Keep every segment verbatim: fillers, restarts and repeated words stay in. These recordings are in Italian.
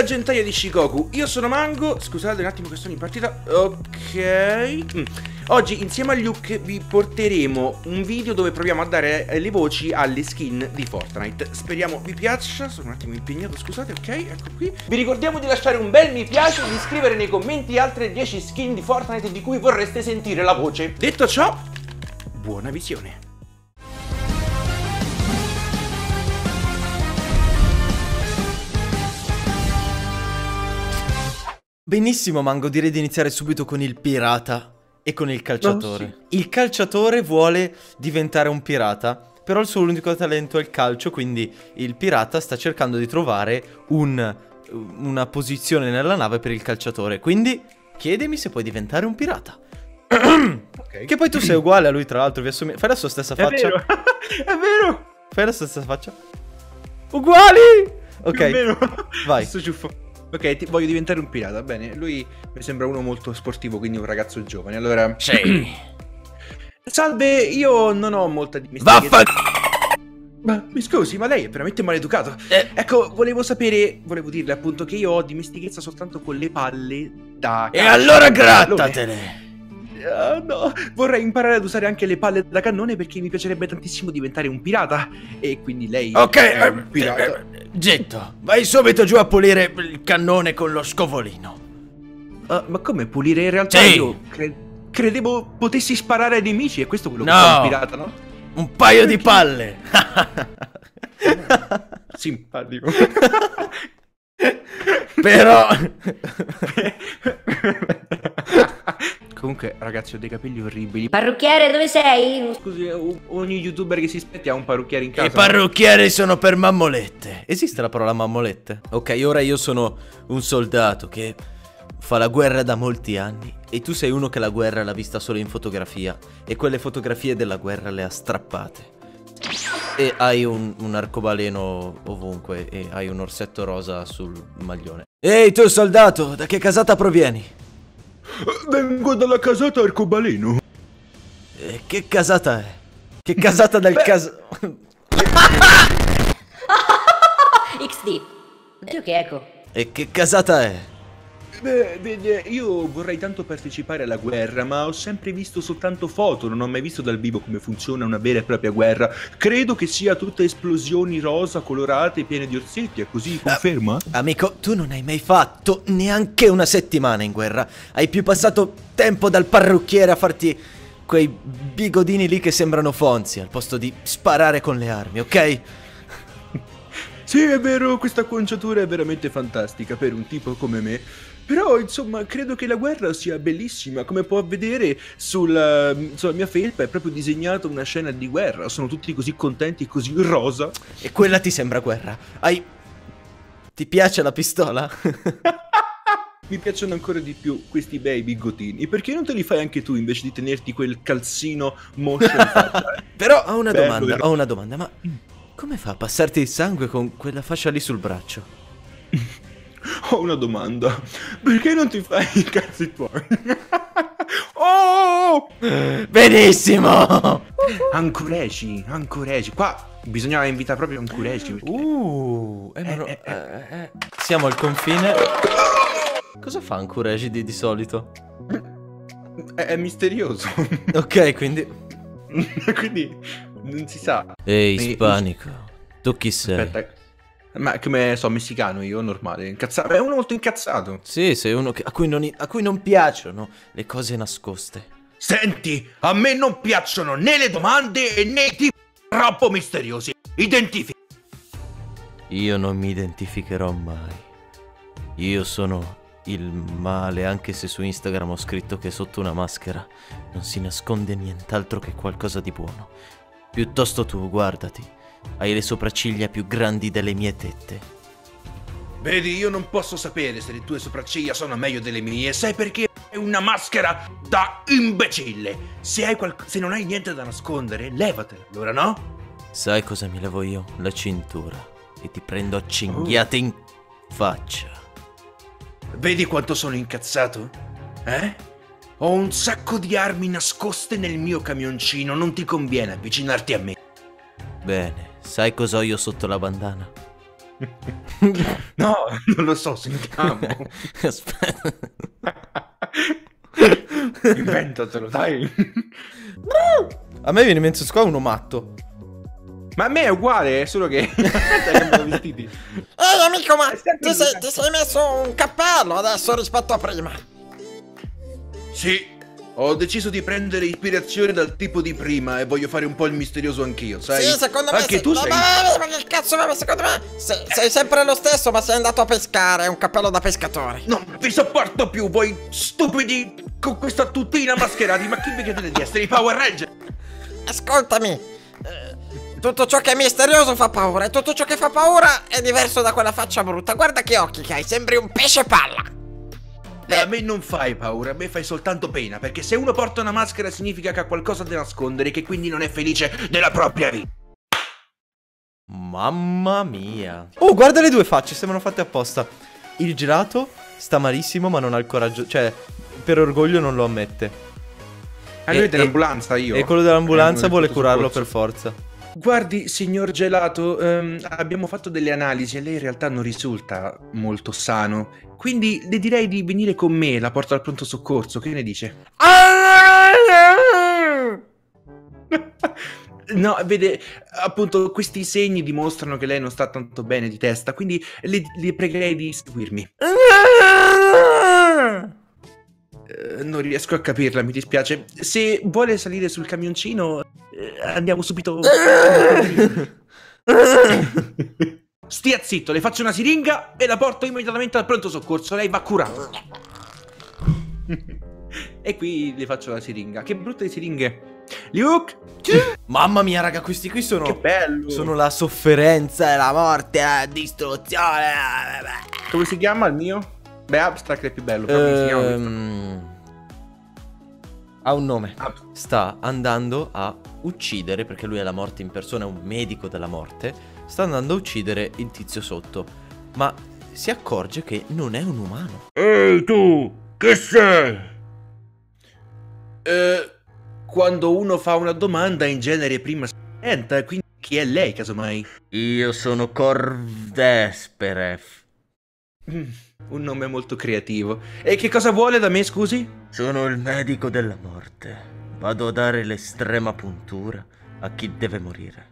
la gentaglia di Shikoku. Io sono Mango. Scusate un attimo che sono in partita. Ok. mm. Oggi insieme a Luke vi porteremo un video dove proviamo a dare le voci alle skin di Fortnite. Speriamo vi piaccia. Sono un attimo impegnato, scusate. Ok, ecco qui. Vi ricordiamo di lasciare un bel mi piace e di scrivere nei commenti altre dieci skin di Fortnite di cui vorreste sentire la voce. Detto ciò, buona visione. Benissimo Mango, direi di iniziare subito con il pirata e con il calciatore. Oh, sì. Il calciatore vuole diventare un pirata, però il suo unico talento è il calcio, quindi il pirata sta cercando di trovare un, una posizione nella nave per il calciatore. Quindi chiedimi se puoi diventare un pirata. Okay. Che poi tu sei uguale a lui, tra l'altro, vi assomigli. Fai la sua stessa faccia. È vero. È vero. Fai la sua stessa faccia. Uguali. Ok, vai. Sto ciuffo. Ok, ti, voglio diventare un pirata, bene. Lui mi sembra uno molto sportivo, quindi un ragazzo giovane. Allora... Sì. Salve, io non ho molta... Vaffa... Ma mi scusi, ma lei è veramente maleducato. eh. Ecco, volevo sapere, volevo dirle appunto che io ho dimestichezza soltanto con le palle da... E allora grattatene. Uh, no, vorrei imparare ad usare anche le palle da cannone perché mi piacerebbe tantissimo diventare un pirata. E quindi lei... Ok, è un pirata. Getto, vai subito giù a pulire il cannone con lo scovolino. uh, Ma come pulire? In realtà sì. io cre credevo potessi sparare ai nemici. E questo è quello no. che fa un pirata, no? Un paio perché? di palle. Simpatico. Però... Comunque, ragazzi, ho dei capelli orribili. Parrucchiere, dove sei? Scusi, ogni youtuber che si spetti ha un parrucchiere in casa. I parrucchieri no? sono per mammolette. Esiste la parola mammolette? Ok, ora io sono un soldato che fa la guerra da molti anni. E tu sei uno che la guerra l'ha vista solo in fotografia. E quelle fotografie della guerra le ha strappate. E hai un, un arcobaleno ovunque. E hai un orsetto rosa sul maglione. Ehi, tu soldato, da che casata provieni? Vengo dalla casata arcobaleno. eh, Che casata è? Che casata del caso? X D. Dio che eco. E che casata è? Beh, beh, io vorrei tanto partecipare alla guerra, ma ho sempre visto soltanto foto. Non ho mai visto dal vivo come funziona una vera e propria guerra. Credo che sia tutte esplosioni rosa, colorate, piene di orsetti, è così, conferma? Ah, amico, tu non hai mai fatto neanche una settimana in guerra. Hai più passato tempo dal parrucchiere a farti quei bigodini lì che sembrano Fonzi, al posto di sparare con le armi, ok? Sì, è vero, questa conciatura è veramente fantastica per un tipo come me. Però, insomma, credo che la guerra sia bellissima. Come può vedere, sulla, sulla mia felpa è proprio disegnata una scena di guerra. Sono tutti così contenti, così rosa. E quella ti sembra guerra? Hai... Ti piace la pistola? Mi piacciono ancora di più questi bei bigottini. Perché non te li fai anche tu invece di tenerti quel calzino motion? Però ho una Bello, domanda, vero? ho una domanda. Ma come fa a passarti il sangue con quella fascia lì sul braccio? Ho una domanda. Perché non ti fai i cazzi tuoi? Oh! Benissimo! Ancuregi, Ancuregi. Qua bisognava invitare proprio Ancuregi perché... uh, eh, eh, eh, eh, eh. Siamo al confine. Cosa fa Ancuregi di, di solito? È, è misterioso. Ok, quindi Quindi non si sa. Ehi, ispanico, tu chi sei? Aspetta. Ma come so, messicano io, normale, incazzato. Beh, è uno molto incazzato. Sì, sei uno che, a, cui non, a cui non piacciono le cose nascoste. Senti, a me non piacciono né le domande né i tipi troppo misteriosi. Identifica. Io non mi identificherò mai. Io sono il male, anche se su Instagram ho scritto che sotto una maschera non si nasconde nient'altro che qualcosa di buono. Piuttosto tu, guardati. Hai le sopracciglia più grandi delle mie tette. Vedi, io non posso sapere se le tue sopracciglia sono meglio delle mie. Sai perché è una maschera da imbecille. Se, hai se non hai niente da nascondere, levatela, allora no? Sai cosa mi levo io? La cintura. E ti prendo a cinghiate in faccia. Vedi quanto sono incazzato? Eh? Ho un sacco di armi nascoste nel mio camioncino. Non ti conviene avvicinarti a me. Bene, sai cos'ho io sotto la bandana? No, non lo so, sentiamo. Aspetta. Inventatelo, dai. A me viene in mente qua uno matto. Ma a me è uguale, è solo che... Ehi amico, ma ti sei, ti sei messo un cappello adesso rispetto a prima? Sì. Ho deciso di prendere ispirazione dal tipo di prima e voglio fare un po' il misterioso anch'io, sai? Sì, secondo me anche se... tu no, sei... Ma che cazzo, ma secondo me sei, sei sempre lo stesso, ma sei andato a pescare, è un cappello da pescatore. Non vi sopporto più, voi stupidi, con questa tutina mascherati, ma chi vi credete di essere i Power Ranger? Ascoltami, eh, tutto ciò che è misterioso fa paura e tutto ciò che fa paura è diverso da quella faccia brutta. Guarda che occhi che hai, sembri un pesce palla. A me non fai paura, a me fai soltanto pena, perché se uno porta una maschera significa che ha qualcosa da nascondere, che quindi non è felice della propria vita. Mamma mia. Oh, guarda le due facce, sembrano fatte apposta. Il gelato sta malissimo, ma non ha il coraggio, cioè, per orgoglio non lo ammette. Ah, lui è dell'ambulanza, io. E quello dell'ambulanza vuole curarlo per forza. Guardi, signor Gelato, ehm, abbiamo fatto delle analisi e lei in realtà non risulta molto sano. Quindi le direi di venire con me, la porto al pronto soccorso, che ne dice? No, vede, appunto, questi segni dimostrano che lei non sta tanto bene di testa, quindi le, le pregherei di seguirmi. Eh, non riesco a capirla, mi dispiace. Se vuole salire sul camioncino... Andiamo subito. Stia zitto, le faccio una siringa e la porto immediatamente al pronto soccorso. Lei va curata. E qui le faccio la siringa. Che brutte siringhe, Luke. Mamma mia raga, questi qui sono... Che bello. Sono la sofferenza, la morte, la distruzione. Come si chiama il mio? Beh, Abstract è più bello. Ehm... Ha un nome. Sta andando a uccidere, perché lui è la morte in persona, è un medico della morte. Sta andando a uccidere il tizio sotto, ma si accorge che non è un umano. Ehi tu, che sei? Eh, quando uno fa una domanda in genere prima si presenta, quindi chi è lei casomai? Io sono Corvespere. Mm. Un nome molto creativo. E che cosa vuole da me, scusi? Sono il medico della morte. Vado a dare l'estrema puntura a chi deve morire.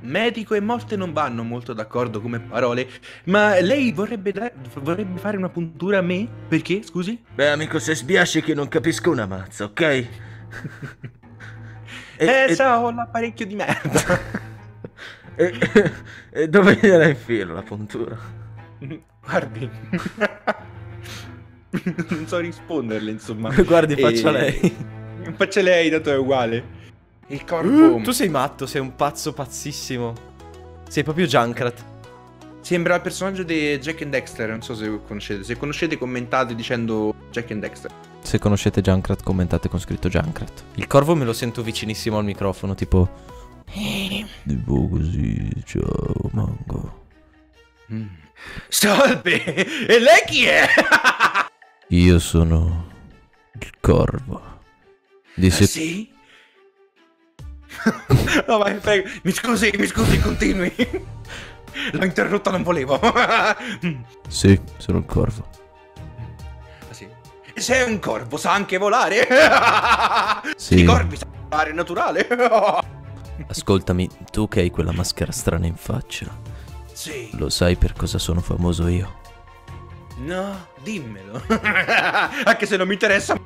Medico e morte non vanno molto d'accordo come parole, ma lei vorrebbe, vorrebbe fare una puntura a me? Perché, scusi? Beh, amico, se sbiasci che non capisco una mazza, ok? e, eh, e... so, ho l'apparecchio di merda. e, e dove gliela infilo la puntura? Guardi, non so risponderle, insomma. Guardi, faccia e... lei. Faccia lei, dato è uguale. Il corpo. Uh, tu sei matto, sei un pazzo pazzissimo. Sei proprio Junkrat. Sembra il personaggio di Jak and Daxter. Non so se conoscete. Se conoscete, commentate dicendo Jak and Daxter. Se conoscete Junkrat, commentate con scritto Junkrat. Il corvo me lo sento vicinissimo al microfono, tipo. Tipo così, ciao, Mango. Mm. Salve! E lei chi è? Io sono il corvo. Di se... Sì? No, ma mi scusi, mi scusi, continui. L'ho interrotta, non volevo. Sì, sono il corvo. Sì. Sei un corvo, sa anche volare. Sì. I corvi sanno volare, è naturale. Ascoltami, tu che hai quella maschera strana in faccia. Sì. Lo sai per cosa sono famoso io? No, dimmelo. Anche se non mi interessa.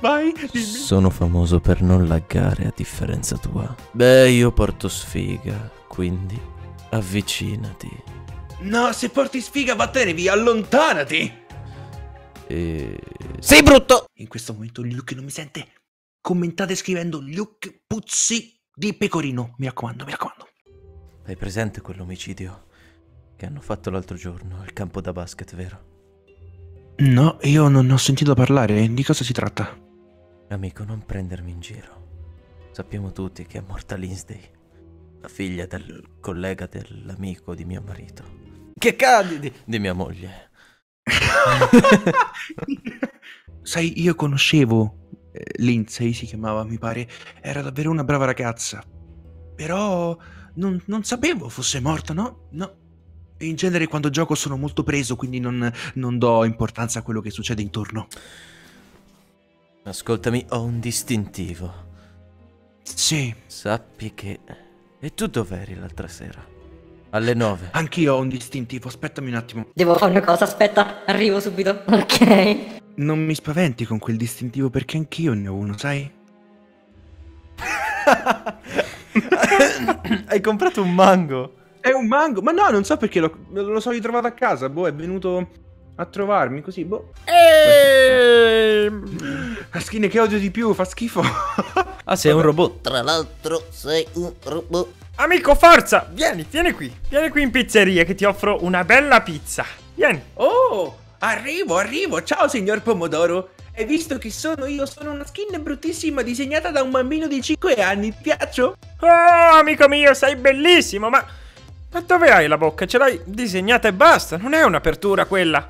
Vai, dimmi. Sono famoso per non laggare a differenza tua. Beh, io porto sfiga, quindi avvicinati. No, se porti sfiga vattene via, allontanati. E... Sei brutto! In questo momento Luke non mi sente. Commentate scrivendo Luke puzzi di pecorino. Mi raccomando, mi raccomando. Hai presente quell'omicidio che hanno fatto l'altro giorno al campo da basket, vero? No, io non ho sentito parlare. Di cosa si tratta? Amico, non prendermi in giro. Sappiamo tutti che è morta Lindsay, la figlia del collega dell'amico di mio marito. Che cadi? Di mia moglie. Sai, io conoscevo Lindsay, si chiamava, mi pare. Era davvero una brava ragazza. Però... non, non sapevo fosse morta, no? No. In genere quando gioco sono molto preso, quindi non, non do importanza a quello che succede intorno. Ascoltami, ho un distintivo. Sì. Sappi che... E tu dov'eri l'altra sera? Alle nove. Anch'io ho un distintivo, aspettami un attimo. Devo fare una cosa, aspetta, arrivo subito. Ok. Non mi spaventi con quel distintivo perché anch'io ne ho uno, sai? Hai comprato un mango? È un mango? Ma no, non so perché lo, lo so, l'ho trovato a casa, boh, è venuto a trovarmi così, boh. La skin che odio di più, fa schifo. Ah, sei vabbè, un robot. Tra l'altro sei un robot. Amico, forza, vieni, vieni qui. Vieni qui in pizzeria che ti offro una bella pizza. Vieni. Oh, arrivo, arrivo, ciao signor Pomodoro. Hai visto chi sono io? Sono una skin bruttissima disegnata da un bambino di cinque anni, ti piaccio? Oh, amico mio, sei bellissimo, ma... Ma dove hai la bocca? Ce l'hai disegnata e basta, non è un'apertura quella.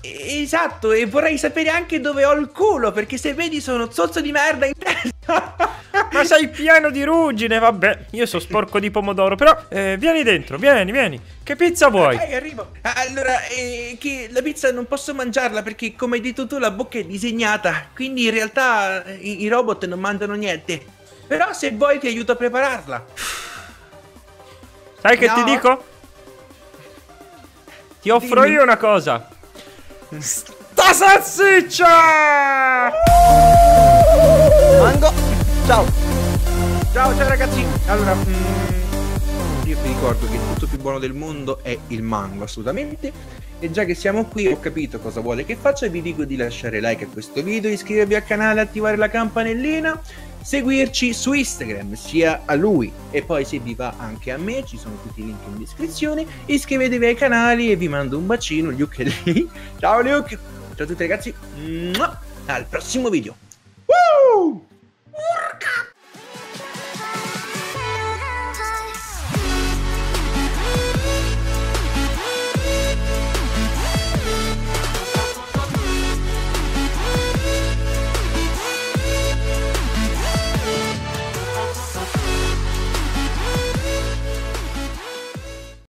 Esatto, e vorrei sapere anche dove ho il culo, perché se vedi sono zozzo di merda in testa. Ma sei pieno di ruggine, vabbè, io sono sporco di pomodoro, però eh, vieni dentro, vieni, vieni. Che pizza vuoi? Ok, arrivo. Allora, eh, che la pizza non posso mangiarla perché, come hai detto tu, la bocca è disegnata, quindi in realtà i, i robot non mangiano niente. Però se vuoi ti aiuto a prepararla. Sai che no, ti dico? Ti offro Dimmi. io una cosa. Sta salsiccia! Mango, ciao! Ciao, ciao ragazzi! Allora, mm, io vi ricordo che il frutto più buono del mondo è il mango, assolutamente. E già che siamo qui, ho capito cosa vuole che faccia. Vi dico di lasciare like a questo video, iscrivervi al canale, attivare la campanellina, seguirci su Instagram, sia a lui e poi se vi va anche a me, ci sono tutti i link in descrizione. Iscrivetevi ai canali e vi mando un bacino, Luke è lì. Ciao Luke, ciao a tutti ragazzi, al prossimo video. Woo!